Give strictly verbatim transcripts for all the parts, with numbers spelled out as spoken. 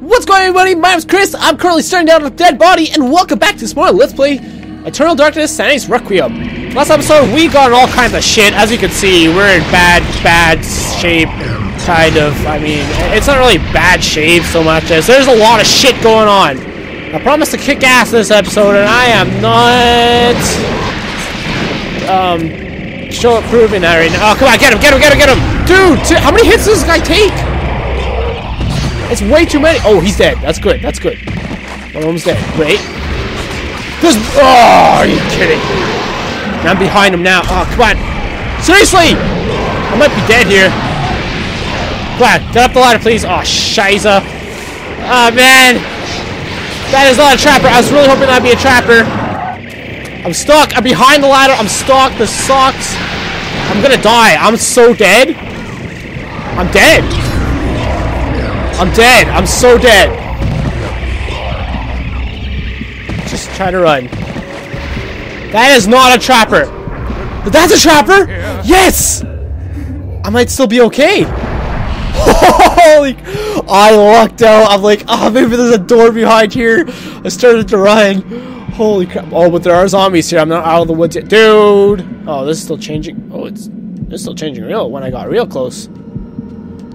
What's going on, everybody? My name's Chris. I'm currently staring down a dead body, and welcome back to some more Let's Play Eternal Darkness: Sanity's Requiem. Last episode, we got all kinds of shit. As you can see, we're in bad, bad shape, kind of. I mean, it's not really bad shape so much as there's a lot of shit going on. I promised to kick ass this episode, and I am not um sure proving that right now. Oh, come on, get him, get him, get him, get him, dude! Two, how many hits does this guy take? It's way too many. Oh, he's dead. That's good. That's good. One of them's dead. Wait. There's. Oh, are you kidding? I'm behind him now. Oh, come on. Seriously! I might be dead here. Glad. Get up the ladder, please. Oh, shiza. Oh, man. That is not a trapper. I was really hoping that'd be a trapper. I'm stuck. I'm behind the ladder. I'm stuck. This sucks. I'm gonna die. I'm so dead. I'm dead. I'm dead. I'm so dead. Just try to run. That is not a trapper. But that's a trapper? Yeah. Yes! I might still be okay. Holy... I lucked out. I'm like, oh, maybe there's a door behind here. I started to run. Holy crap. Oh, but there are zombies here. I'm not out of the woods yet. Dude! Oh, this is still changing. Oh, it's, it's still changing real when I got real close.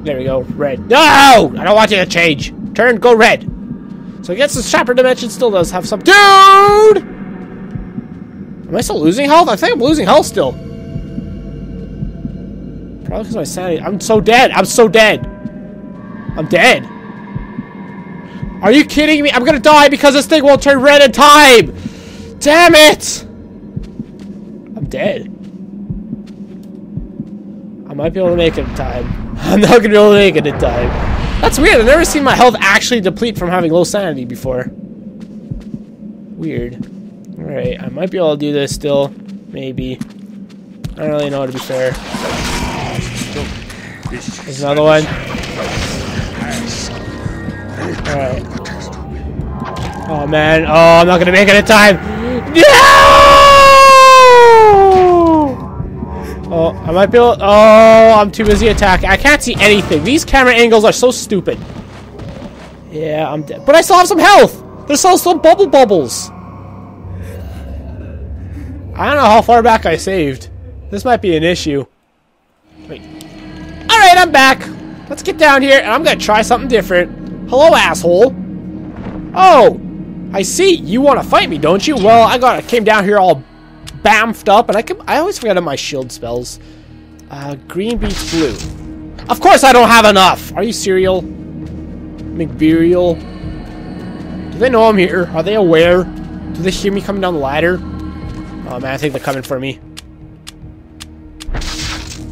There we go. Red. No! I don't want you to change. Turn, go red. So I guess the trapper dimension still does have some... Dude! Am I still losing health? I think I'm losing health still. Probably because my sanity... I'm so dead. I'm so dead. I'm dead. Are you kidding me? I'm gonna die because this thing won't turn red in time! Damn it! I'm dead. I might be able to make it in time. I'm not gonna be able to make it in time. That's weird. I've never seen my health actually deplete from having low sanity before. Weird. Alright, I might be able to do this still. Maybe. I don't really know, to be fair. There's another one. Alright. Oh man. Oh, I'm not gonna make it in time. No! Oh, I might be able- Oh, I'm too busy attacking. I can't see anything. These camera angles are so stupid. Yeah, I'm dead. But I still have some health! There's still some bubble bubbles! I don't know how far back I saved. This might be an issue. Wait. Alright, I'm back! Let's get down here, and I'm gonna try something different. Hello, asshole! Oh! I see! You wanna fight me, don't you? Well, I gotta- came down here all- bamfed up, and I can, I always forget about my shield spells. Uh, green beats blue. Of course I don't have enough! Are you cereal? McBurial? Do they know I'm here? Are they aware? Do they hear me coming down the ladder? Oh man, I think they're coming for me.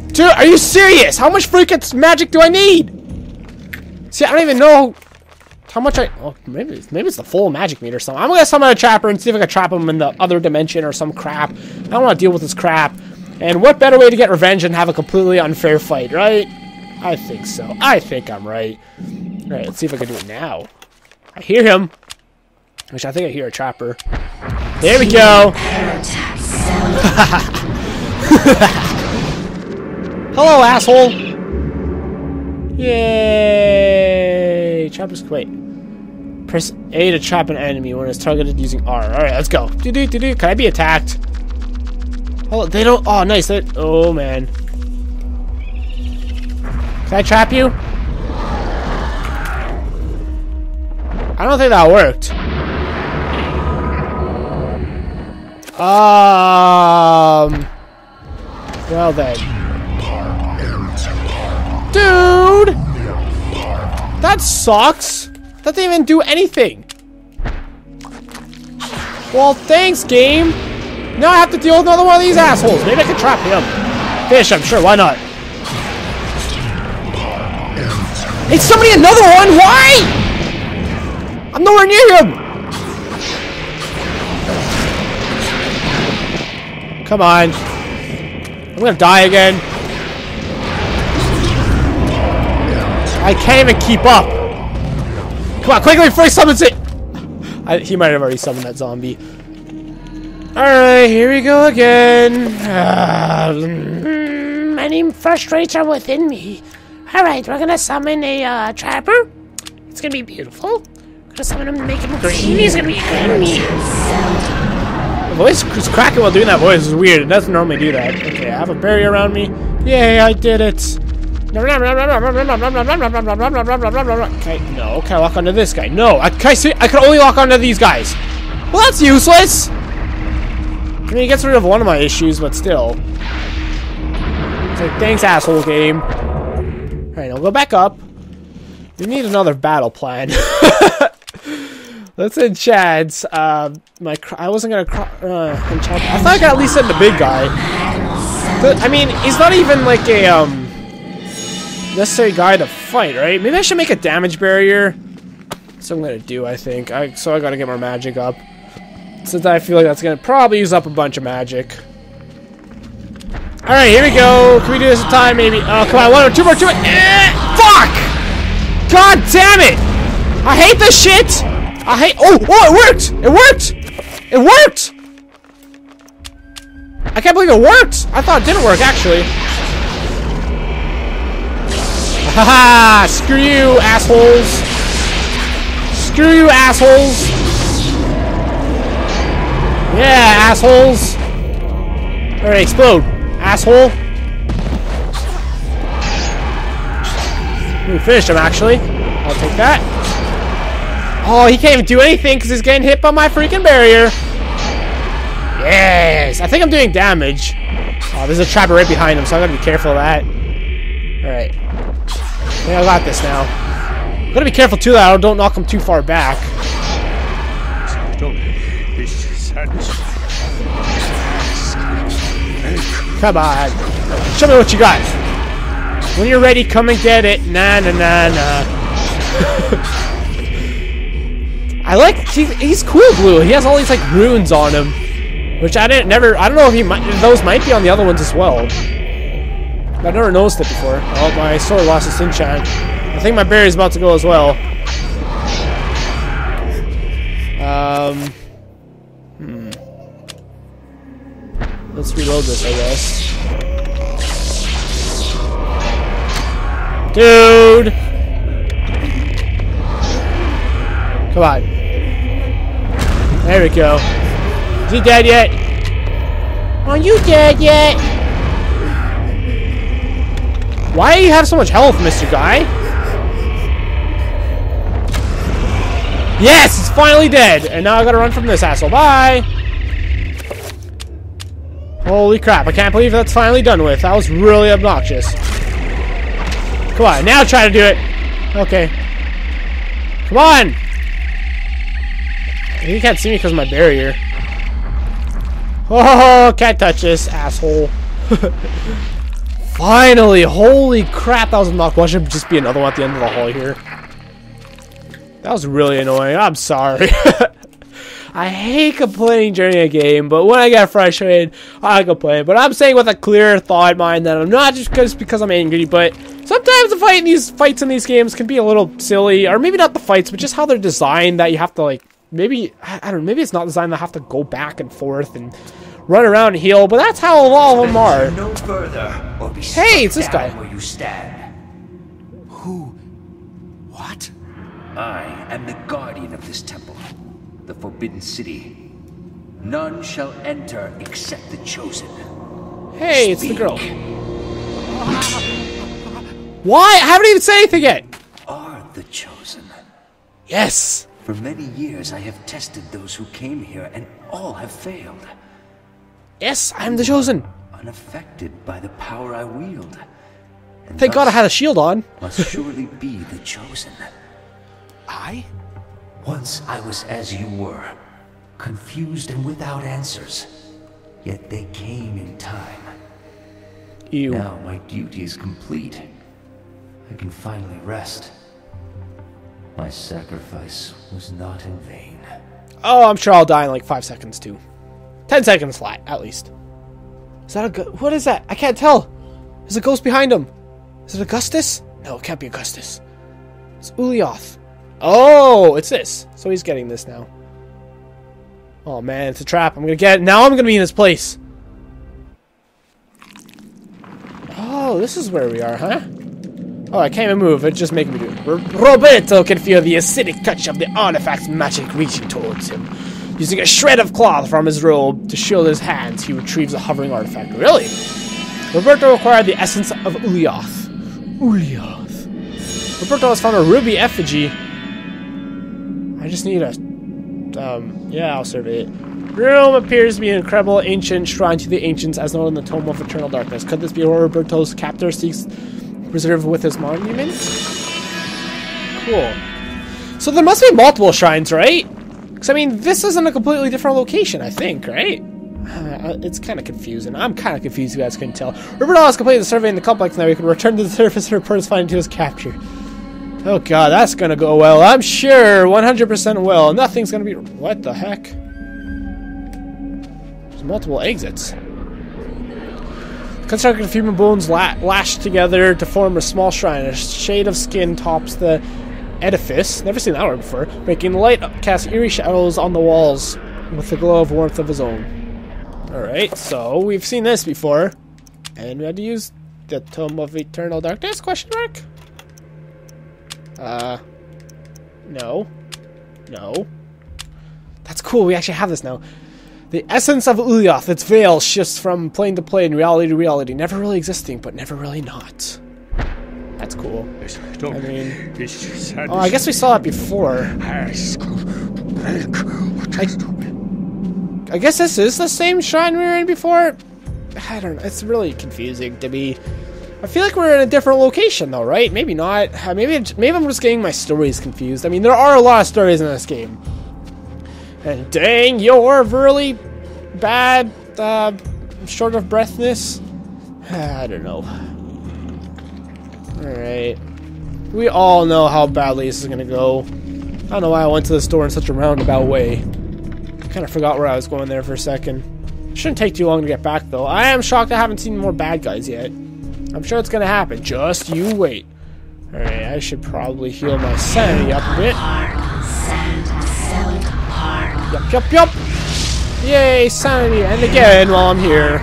Dude, are you serious? How much freaking magic do I need? See, I don't even know how much I... Oh, maybe it's, maybe it's the full magic meter or something. I'm gonna summon a trapper and see if I can trap him in the other dimension or some crap. I don't want to deal with this crap. And what better way to get revenge than have a completely unfair fight, right? I think so. I think I'm right. Alright, let's see if I can do it now. I hear him. Which I think I hear a trapper. There we go! Hello, asshole! Yay! Trapper's... Wait. Press A to trap an enemy when it's targeted using R. Alright, let's go. Do do do do. Can I be attacked? Oh, they don't. Oh, nice. They're, oh, man. Can I trap you? I don't think that worked. Um. Well, then. Dude! That sucks! That didn't even do anything! Well, thanks, game! Now I have to deal with another one of these assholes! Maybe I can trap him. Fish, I'm sure, why not? It's somebody another one! Why?! I'm nowhere near him! Come on. I'm gonna die again. I can't even keep up! Come on, quickly before he summons it! I, he might have already summoned that zombie. Alright, here we go again. Uh, mm, any frustration within me. Alright, we're gonna summon a uh, trapper. It's gonna be beautiful. Gonna summon him to make him green. He's gonna be enemies. The voice is cracking while doing that voice. It's weird. It doesn't normally do that. Okay, I have a barrier around me. Yay, I did it. Okay, no. Can I lock onto this guy? No. I can, I see, I can only lock onto these guys. Well, that's useless. I mean, it gets rid of one of my issues, but still. It's like, thanks, asshole game. Alright, I'll go back up. We need another battle plan. Let's enchant. Uh, my cr I wasn't gonna cr uh, enchant. I thought I could at least send the big guy. But, I mean, he's not even like a um necessary guy to fight, right? Maybe I should make a damage barrier. That's what I'm gonna do, I think. I so I gotta get more magic up. Since I feel like that's gonna probably use up a bunch of magic. Alright, here we go. Can we do this in time, maybe? Oh, come on. One more, two more, two more. Eh, fuck! God damn it! I hate this shit! I hate. Oh, oh, it worked! It worked! It worked! I can't believe it worked! I thought it didn't work, actually. Haha! Screw you, assholes! Screw you, assholes! Yeah, assholes! Alright, explode. Asshole. We finished him, actually. I'll take that. Oh, he can't even do anything because he's getting hit by my freaking barrier. Yes. I think I'm doing damage. Oh, there's a trap right behind him, so I gotta be careful of that. Alright. I think I got this now. I gotta be careful too that I don't knock him too far back. Come on. Show me what you got. When you're ready, come and get it. Nah, nah, nah, nah. I like... He, he's cool blue. He has all these, like, runes on him. Which I didn't never... I don't know if he might... Those might be on the other ones as well. But I've never noticed it before. Oh, my sword lost its enchant. I think my berry's about to go as well. Um... Let's reload this, I guess. Dude! Come on. There we go. Is he dead yet? Are you dead yet? Why do you have so much health, Mister Guy? Yes! It's finally dead! And now I gotta run from this asshole. Bye! Holy crap, I can't believe that's finally done with. That was really obnoxious. Come on, now try to do it. Okay. Come on! You can't see me because of my barrier. Oh, can't touch this, asshole. Finally, holy crap, that was obnoxious. Well, should just be another one at the end of the hall here. That was really annoying. I'm sorry. I hate complaining during a game, but when I get frustrated, I complain. But I'm saying with a clear thought in mind that I'm not just because, because I'm angry, but sometimes the fight in these fights in these games can be a little silly, or maybe not the fights, but just how they're designed that you have to, like, maybe, I, I don't know, maybe it's not designed to have to go back and forth and run around and heal, but that's how all of them are. No further, or be hey, it's this guy. Where you stand. Who? What? I am the guardian of this temple. The forbidden city. None shall enter except the chosen. Hey, speak. It's the girl. Why? I haven't even said anything yet. Are the chosen. Yes. For many years I have tested those who came here and all have failed. Yes, I'm the chosen. Unaffected by the power I wield. And thank God I had a shield on. Must surely be the chosen. I? Once I was as you were, confused and without answers, yet they came in time. Ew. Now my duty is complete. I can finally rest. My sacrifice was not in vain. Oh, I'm sure I'll die in like five seconds too. Ten seconds flat, at least. Is that a go- What is that? I can't tell. There's a ghost behind him. Is it Augustus? No, it can't be Augustus. It's Ulyaoth. Oh, it's this. So he's getting this now. Oh man, it's a trap. I'm gonna get it. Now I'm gonna be in this place. Oh, this is where we are, huh? Oh, I can't even move. It's just making me do it. R Roberto can feel the acidic touch of the artifact's magic reaching towards him. Using a shred of cloth from his robe to shield his hands, he retrieves the hovering artifact. Really? Roberto acquired the essence of Ulyaoth. Ulyaoth. Roberto has found a ruby effigy. I just need a... Um, yeah, I'll survey it. Room appears to be an incredible ancient shrine to the ancients as known in the Tome of Eternal Darkness. Could this be where Roberto's captor seeks preserve with his monument? Cool. So there must be multiple shrines, right? Because, I mean, this is in a completely different location, I think, right? Uh, it's kind of confusing. I'm kind of confused, you guys couldn't tell. Roberto has completed the survey in the complex, now he can return to the surface and report his finding to his capture. Oh god, that's gonna go well, I'm sure! one hundred percent well. Nothing's gonna be... What the heck? There's multiple exits. Constructed of human bones la lashed together to form a small shrine. A shade of skin tops the edifice. Never seen that one before. Making light cast eerie shadows on the walls with the glow of warmth of his own. Alright, so we've seen this before. And we had to use the Tome of Eternal Darkness? Question mark? Uh, no. No. That's cool, we actually have this now. The essence of Ulyaoth, its veil, shifts from plane to plane, reality to reality, never really existing, but never really not. That's cool. I mean... Oh, I guess we saw it before. I, I guess this is the same shrine we were in before? I don't know, it's really confusing to me. I feel like we're in a different location though, right? Maybe not. Maybe maybe I'm just getting my stories confused. I mean, there are a lot of stories in this game. And dang, you're really bad, uh, short of breathness. I don't know. Alright. We all know how badly this is gonna go. I don't know why I went to the store in such a roundabout way. I kind of forgot where I was going there for a second. Shouldn't take too long to get back though. I am shocked I haven't seen more bad guys yet. I'm sure it's gonna happen. Just you wait. Alright, I should probably heal my sanity up a bit. Yup, yup, yup! Yay, sanity! And again, while I'm here.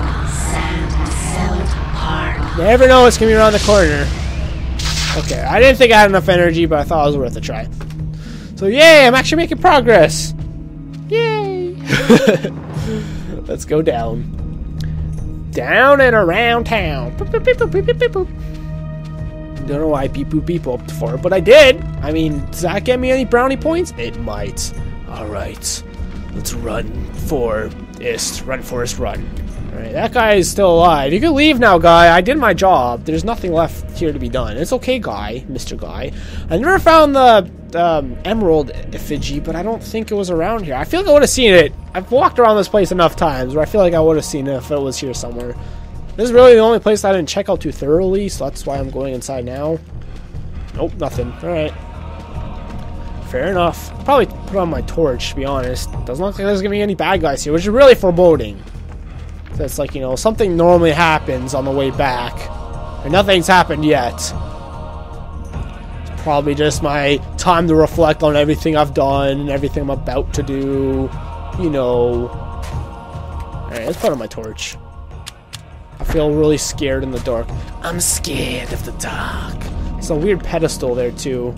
You never know what's gonna be around the corner. Okay, I didn't think I had enough energy, but I thought it was worth a try. So yay, I'm actually making progress! Yay! Let's go down. Down and around town. Boop, boop, boop, boop, boop, boop. Don't know why I beep boop beep booped for, but I did. I mean, does that get me any brownie points? It might. Alright. Let's run for ist. Run forest run. Alright, that guy is still alive. You can leave now, guy. I did my job. There's nothing left here to be done. It's okay, guy. Mister Guy. I never found the um, emerald effigy, but I don't think it was around here. I feel like I would have seen it. I've walked around this place enough times where I feel like I would have seen it if it was here somewhere. This is really the only place I didn't check out too thoroughly, so that's why I'm going inside now. Nope, nothing. Alright. Fair enough. I'll probably put on my torch, to be honest. Doesn't look like there's going to be any bad guys here, which is really foreboding. That's like, you know, something normally happens on the way back. And nothing's happened yet. It's probably just my time to reflect on everything I've done and everything I'm about to do. You know. Alright, let's put on my torch. I feel really scared in the dark. I'm scared of the dark. There's a weird pedestal there, too.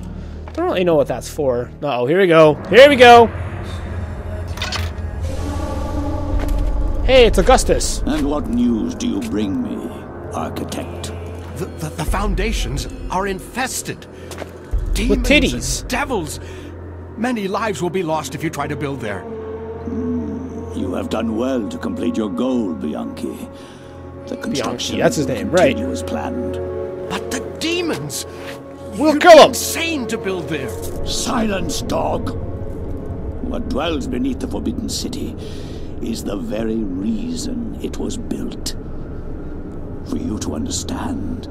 I don't really know what that's for. Uh-oh, here we go. Here we go! Hey, it's Augustus. And what news do you bring me, Architect? The, the, the foundations are infested. Demons with titties. And devils. Many lives will be lost if you try to build there. Mm, you have done well to complete your goal, Bianchi. The construction Bianchi, that's his name, right? Was planned. But the demons. We'll kill them. Insane to build there. Silence, dog. What dwells beneath the Forbidden City is the very reason it was built. For you to understand,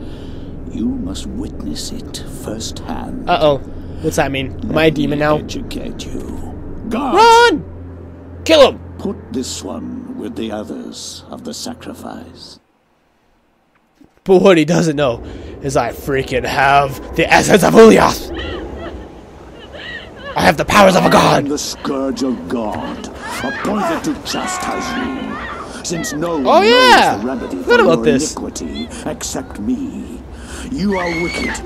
you must witness it firsthand. Uh-oh. What's that mean? Am Let I a demon now? Educate you. Guard! Run! Kill him! Put this one with the others of the sacrifice. But what he doesn't know is I freaking have the essence of Ulyaoth! I have the powers of a god! The scourge of God. Appointed to chastise you, since no one oh, yeah. knows the remedy for your iniquity except me. You are wicked,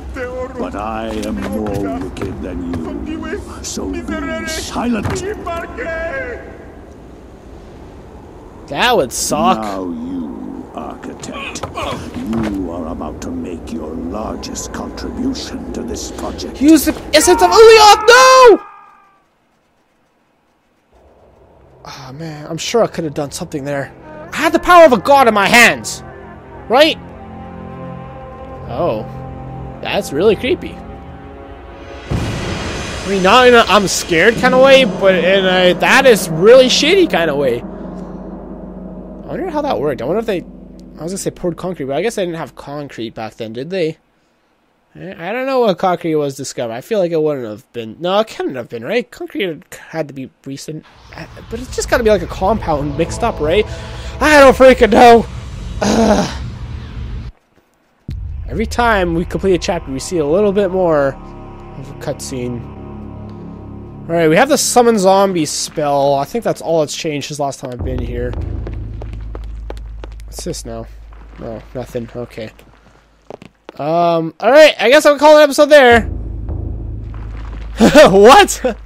but I am more wicked than you. So be silent. That would suck. Now you, architect, you are about to make your largest contribution to this project. Use the essence of Ulyaoth. No! Oh man, I'm sure I could have done something there. I had the power of a god in my hands, right? Oh, that's really creepy. I mean, not in a I'm scared kind of way, but in a that is really shitty kind of way. I wonder how that worked. I wonder if they... I was gonna say poured concrete, but I guess they didn't have concrete back then, did they? I don't know when concrete was discovered. I feel like it wouldn't have been... No, it couldn't have been, right? Concrete had to be recent. But it's just gotta be like a compound mixed up, right? I don't freaking know! Ugh. Every time we complete a chapter, we see a little bit more of a cutscene. Alright, we have the Summon Zombie spell. I think that's all that's changed since last time I've been here. What's this now? No, nothing. Okay. Um, alright, I guess I'll call it episode there. What?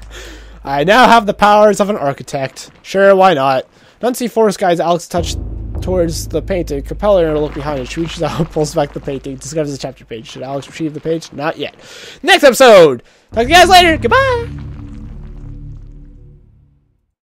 I now have the powers of an architect. Sure, why not? Nuncy Forest Guides Alex touched towards the painting. Capella and her look behind it. She reaches out and pulls back the painting. Discovers the chapter page. Should Alex retrieve the page? Not yet. Next episode! Talk to you guys later. Goodbye!